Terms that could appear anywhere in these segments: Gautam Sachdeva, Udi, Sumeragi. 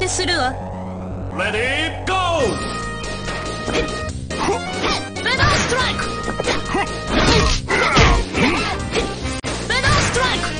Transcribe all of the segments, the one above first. てするわ。レディーゴー。ベノーストライク。ベノーストライク。ベノーストライク。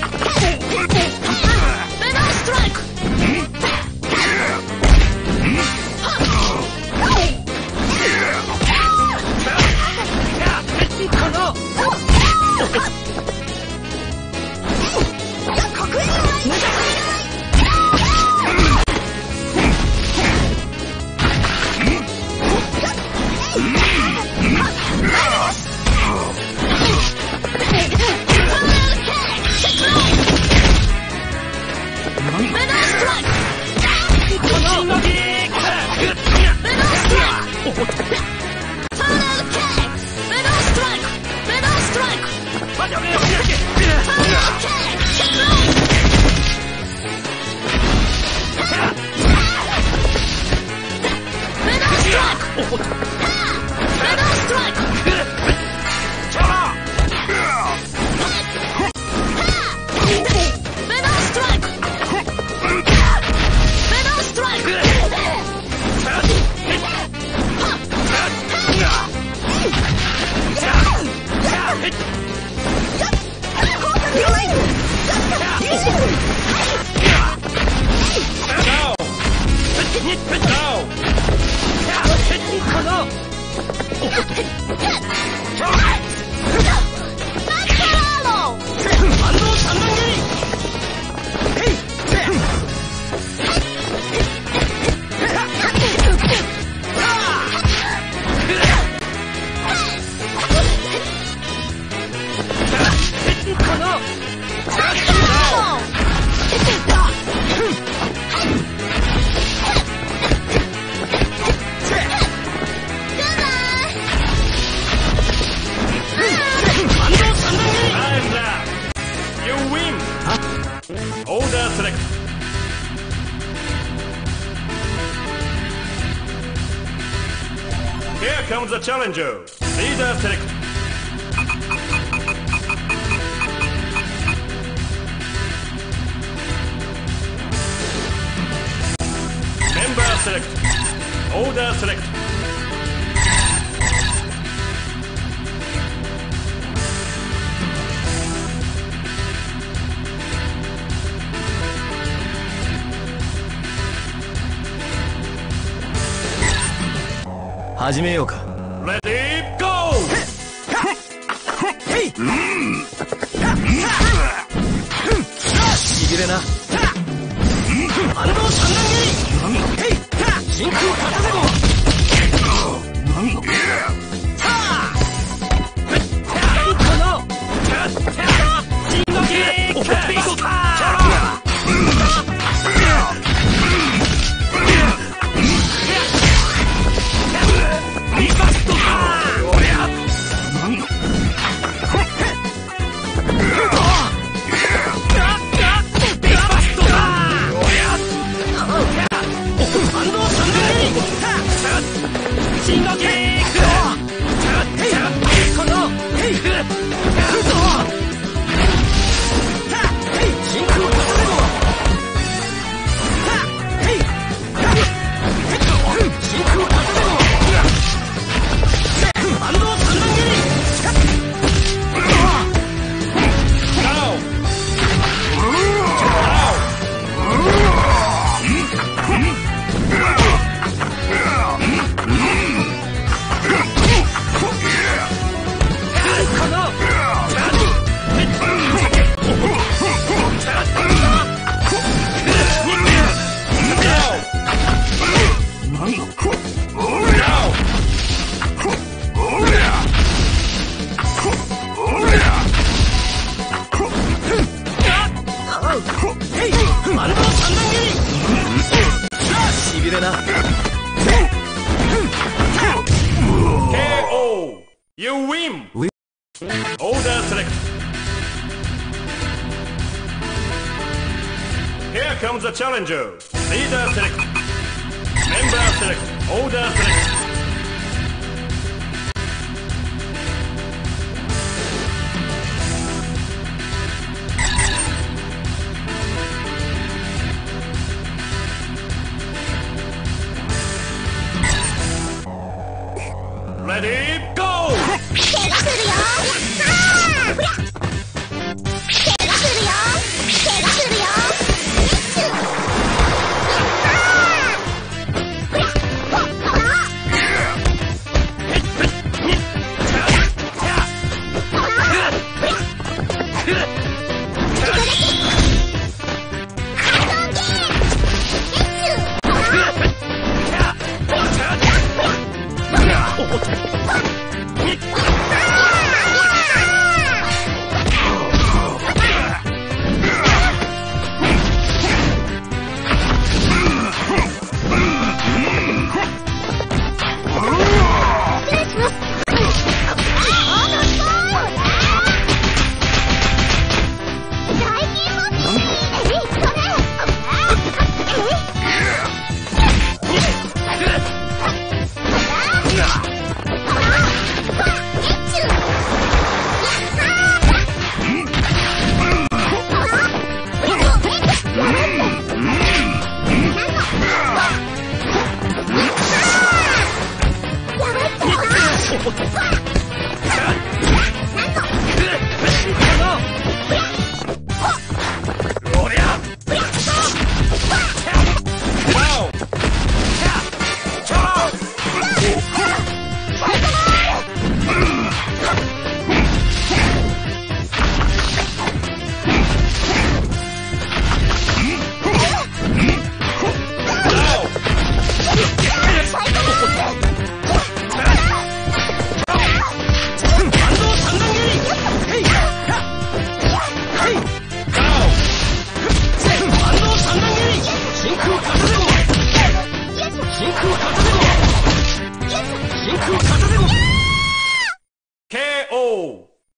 Challenger, leader select. Member select. Order select. Let's start. Ready, go! Hey! 이길래나? 안으로 장난기! 헤이! 하! 진크로 받아내고! 하! 하! 진노기! 오페이스 파! Challenger, leader select, member select, order select. Ready, go!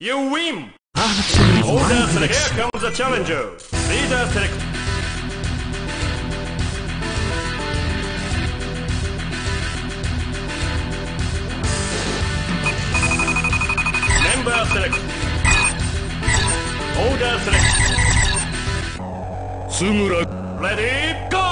You win! Order select. Here comes the challenger. Leader select. Member select. Order select. Sumeragi. Ready, go!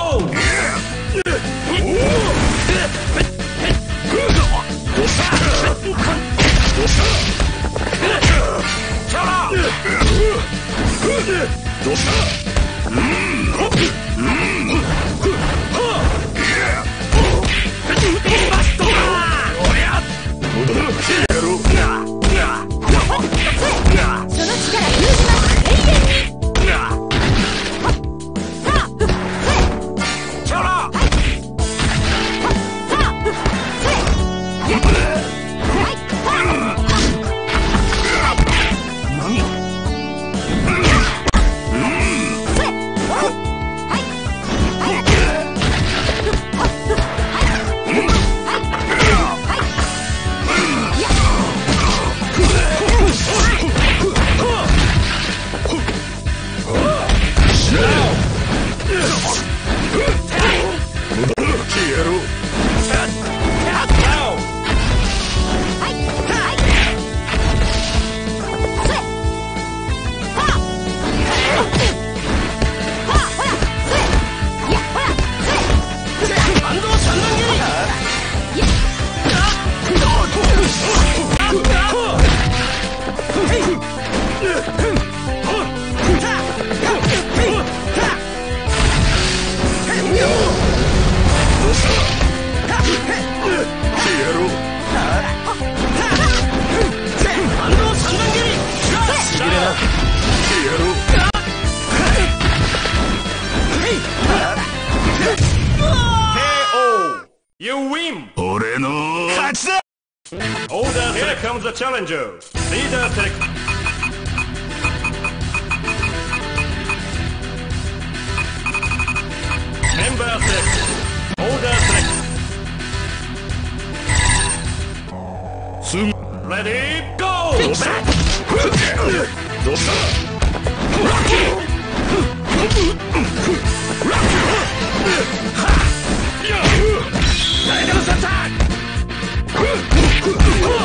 Order, here comes the challenger. Leader select. Member select. Order select. Soon. Ready, go! Tiger's attack! Yeah!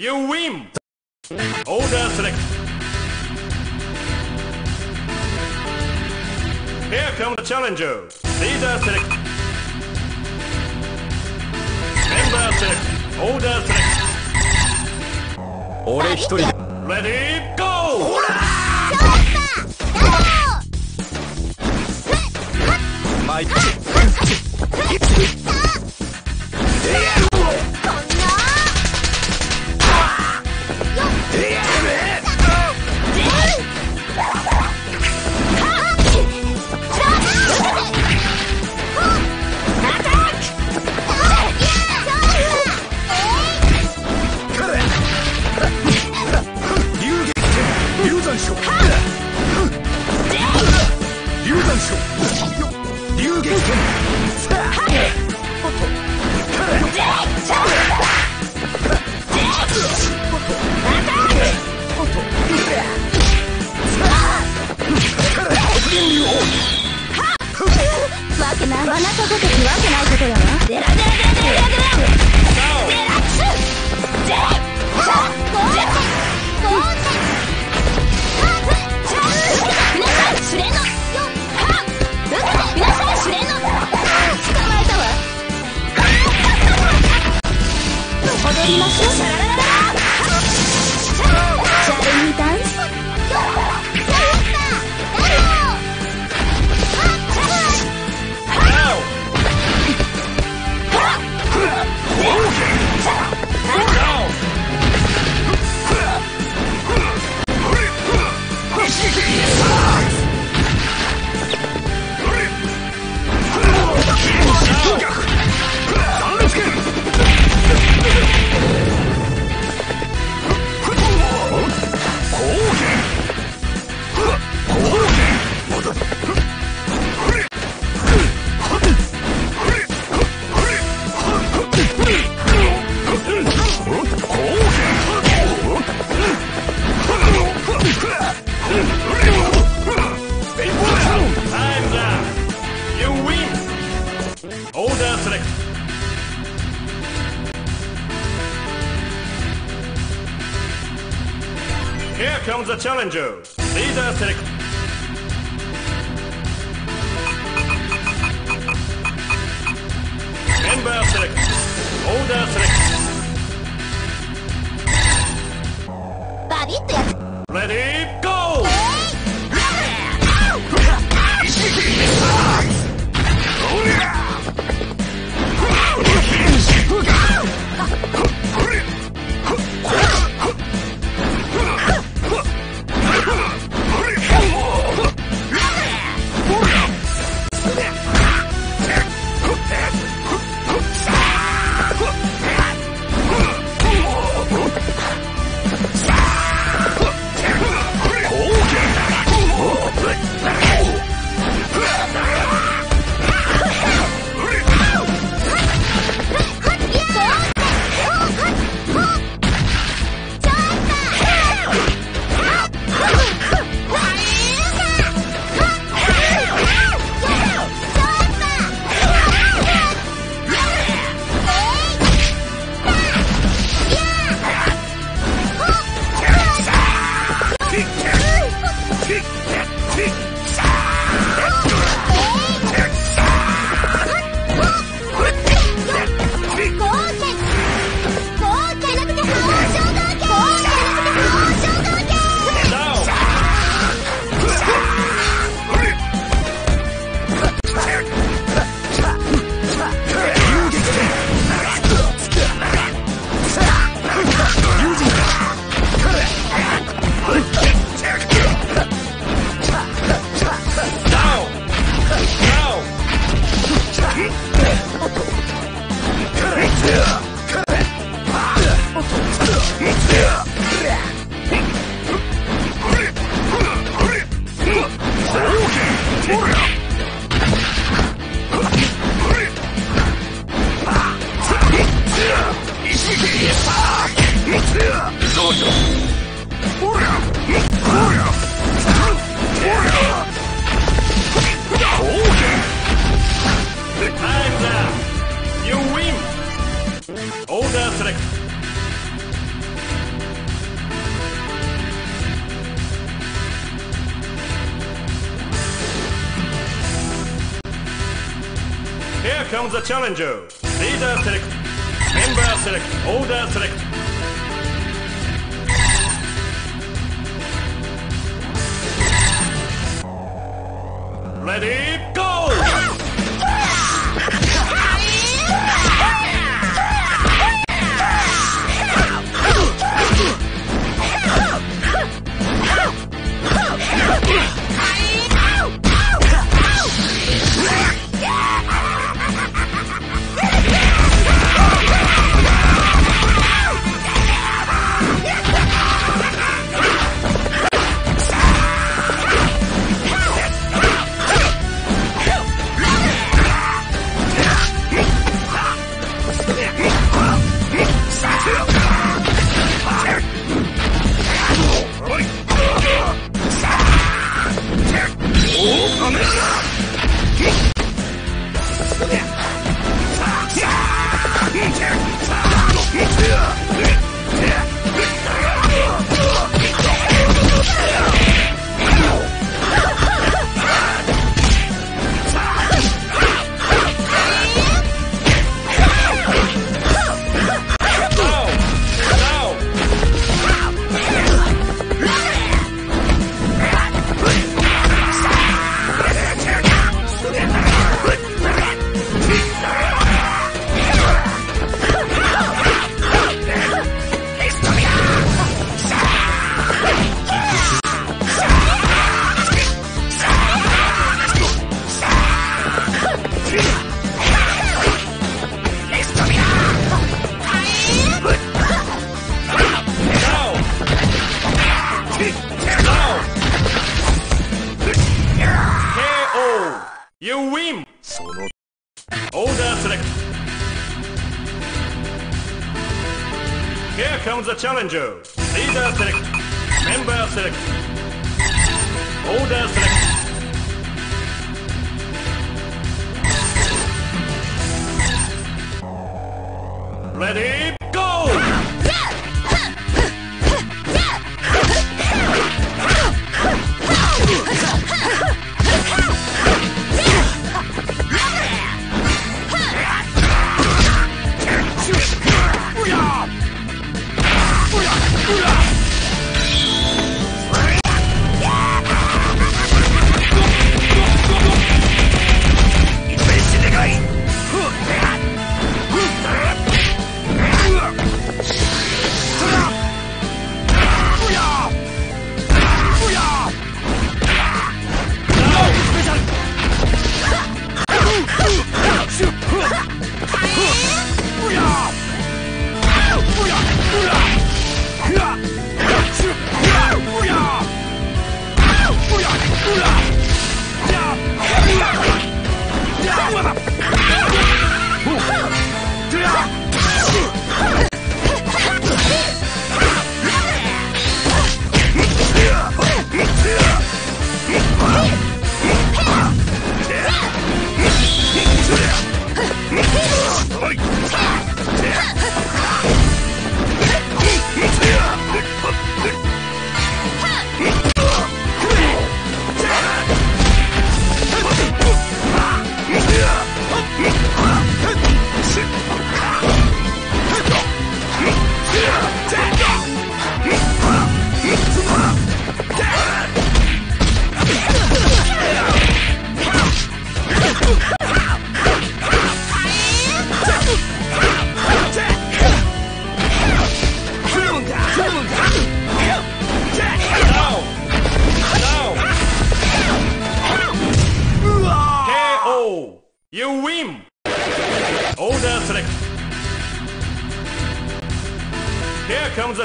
You win! Order select! Here comes the challenger! Leader select! Member select! Order select! 俺一人だ! Ready, go! ほら! マイク! Here comes the challenger. Leader select. Member select. Order select. Ready, go! comes the challenger. Leader select. Member select. Order select. Ready, go! Challenger, leader select, member select, order select. Ready, go!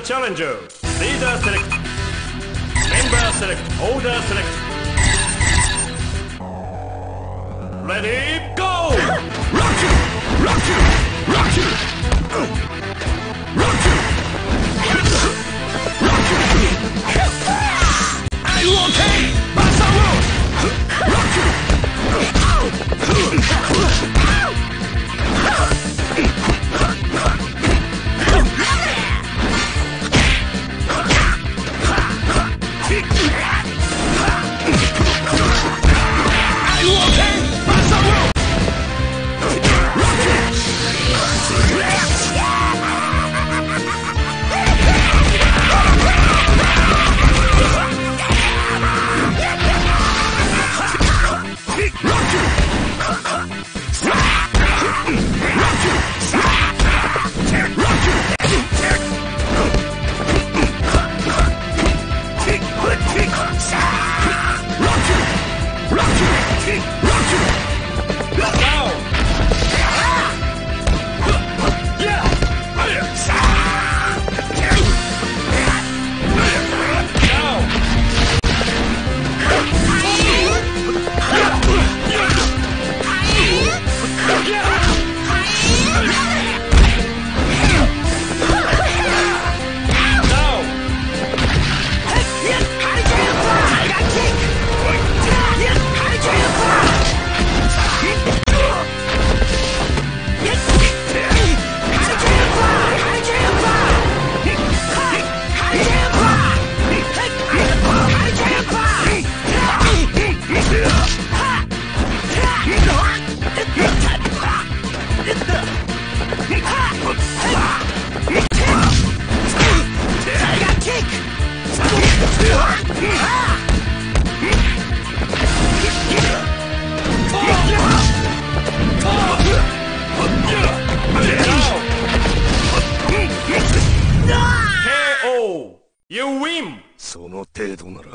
Challenger, leader select, member select, order select. Ready, go! Rock you! Rock you! Rock you! Rock you! Rock you! I will take Masaru! Rock you! Are you okay, Masaru? win! その程度なら…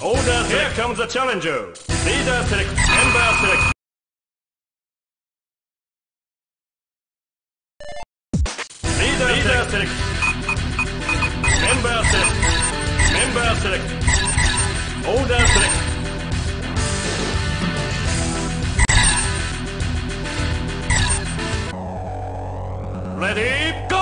Order, here comes the challenger! Leader select, member select! Leader select! Member select! Member select! Order select! Ready, go!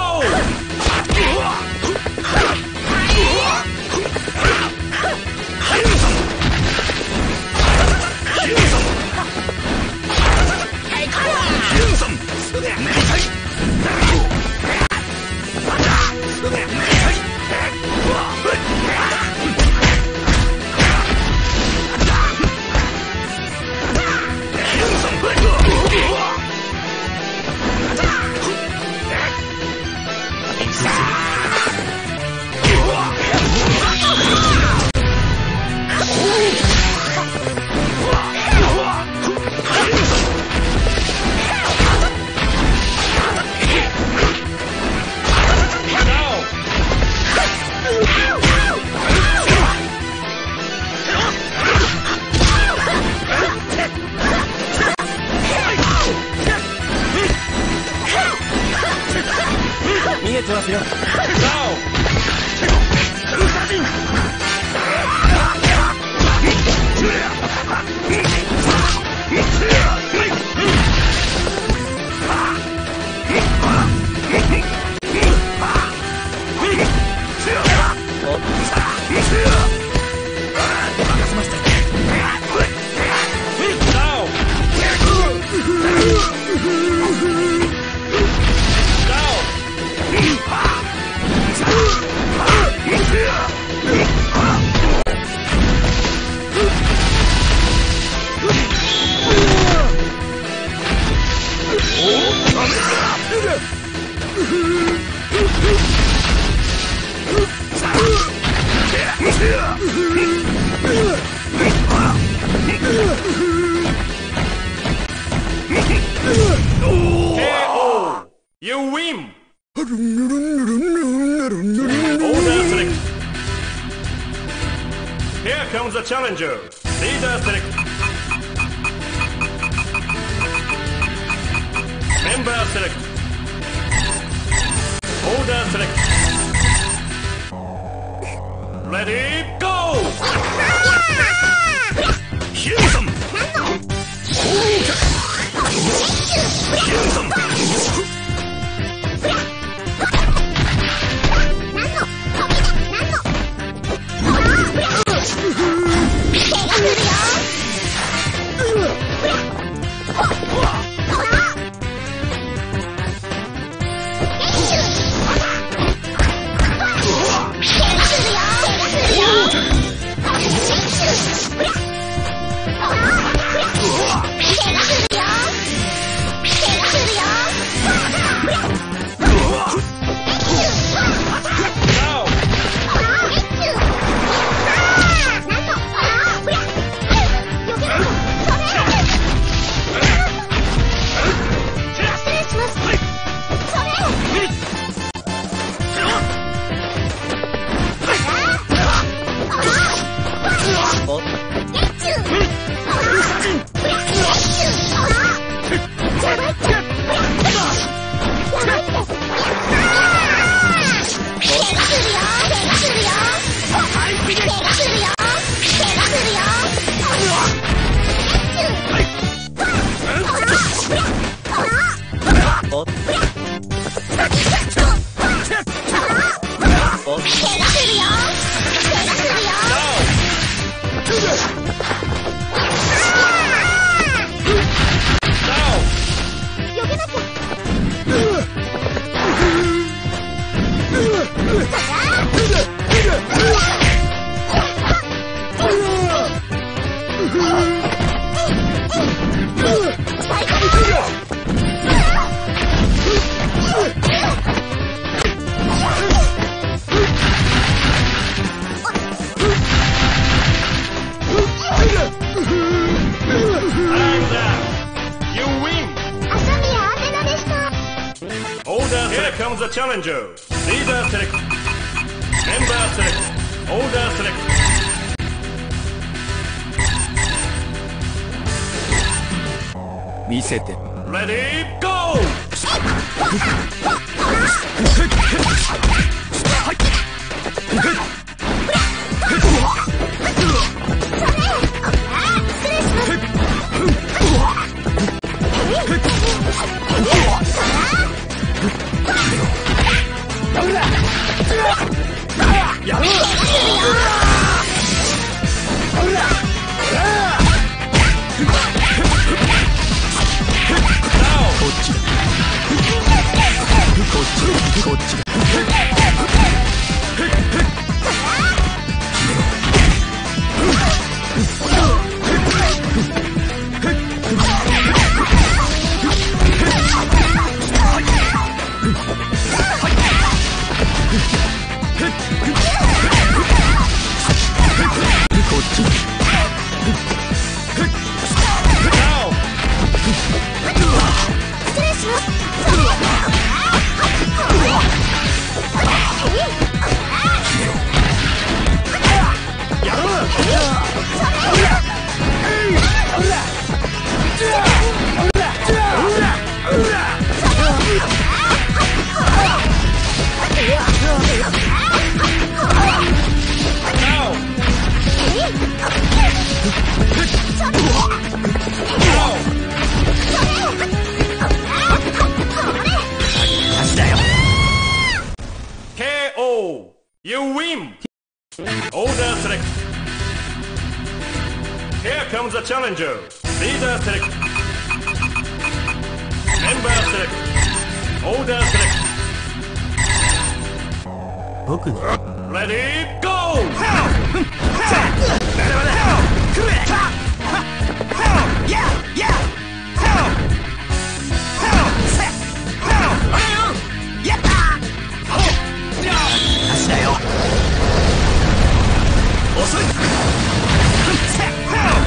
Challenger, leader select. Member select. Order select. Ready, go! Handsome! Handsome! Here comes the challenger. Leader select. Ember select. Order select. Reset it. Ready, go! Challenger, leader select, member select, order select. Ready, go! Help! Help! Help! Correct! Help! Yeah! Yeah! Help! Help! Help! Help! Yeah! Help! No! That's it. Awesome! Help!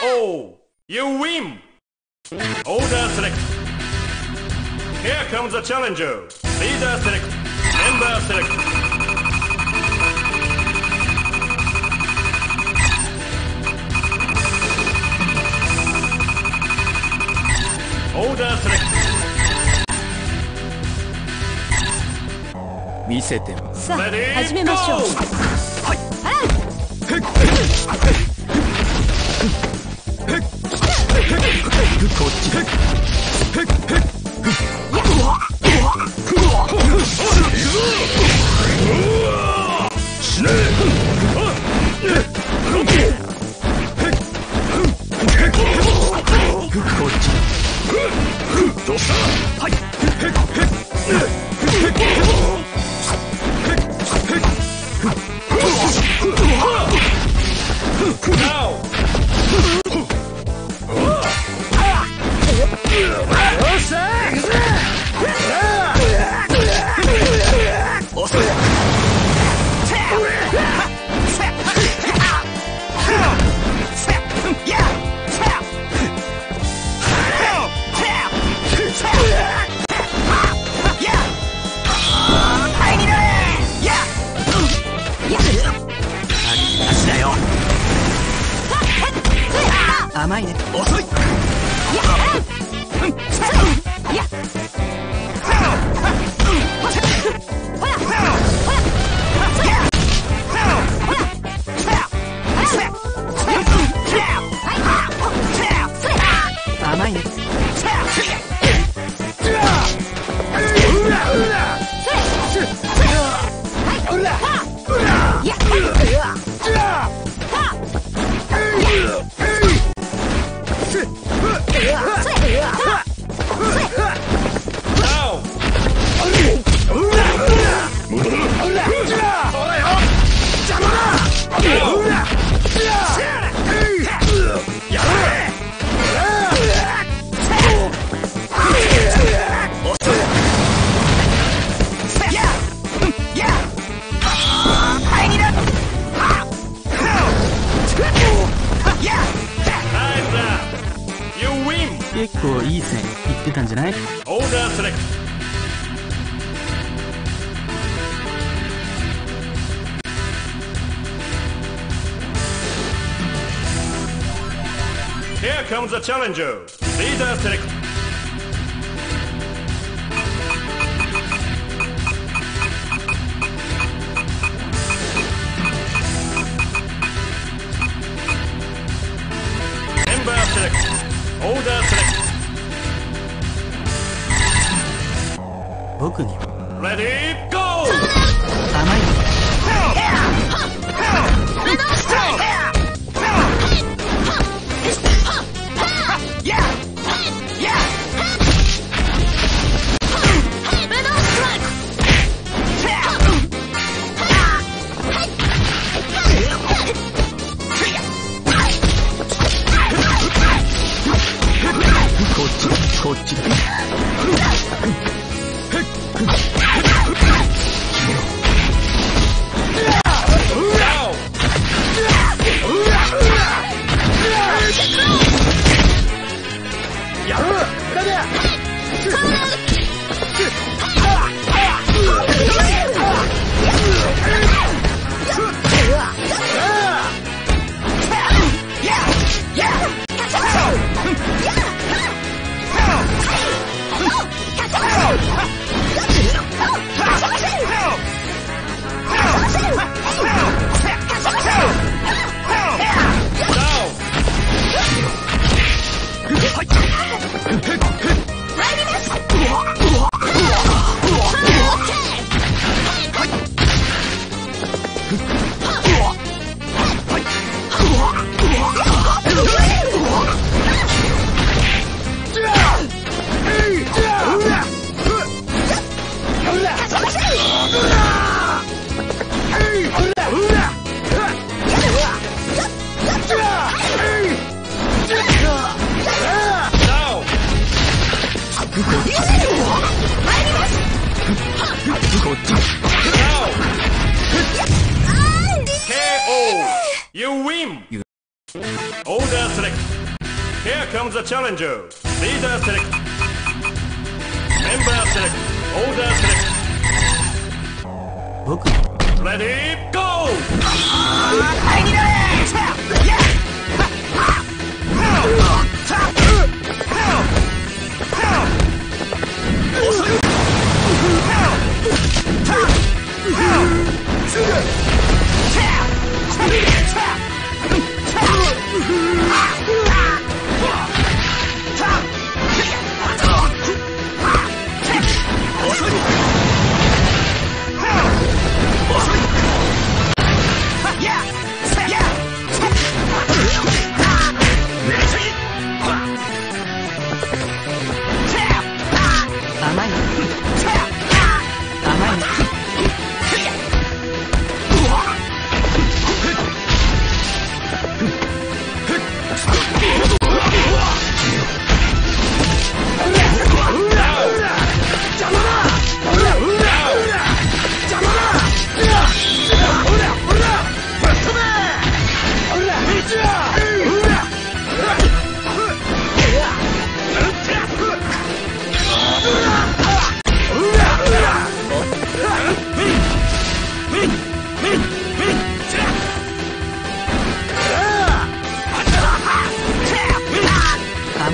KO! You win! Order select. Here comes the challenger. Leader select. Member select. Order select. Meet them. Ready, go! Now! What's that? 甘いね。遅い。甘いね。結構いい線いってたんじゃない？オーダーセレクト。Here comes the challenger. Leader select. Member select. Order select. 僕に。Ready go. 甘い。Challenger, leader select, member select, order select. 僕。Ready go. はい、にら。Yeah! Yeah!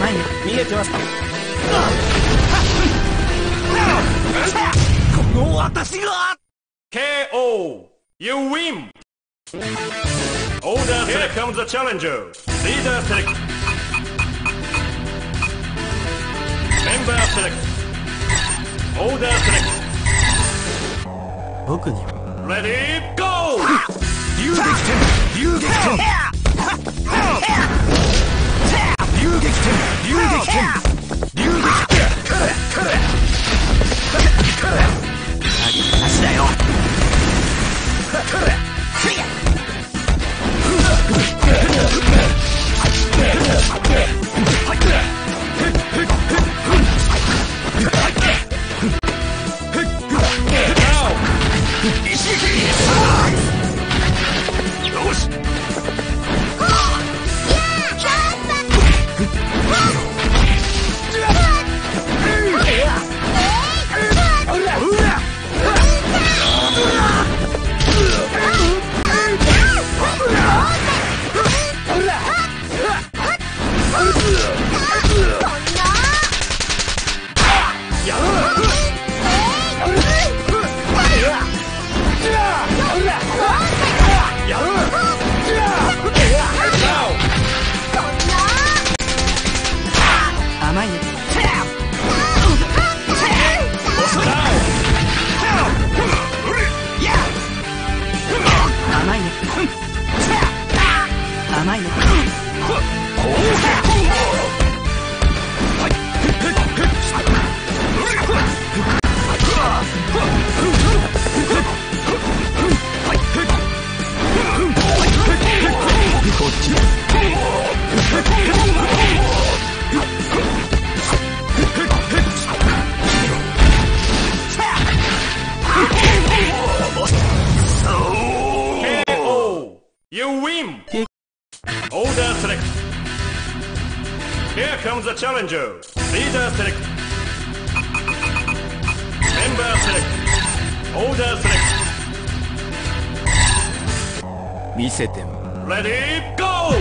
정말 위에 좋았어. KO. You win. Order. Here comes the challenger. Leader select. Member select. Order select. Ready go. Here comes the challenger. Leader select. Member select. Order select. Meet them. Ready, go!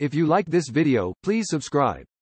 If you like this video, please subscribe.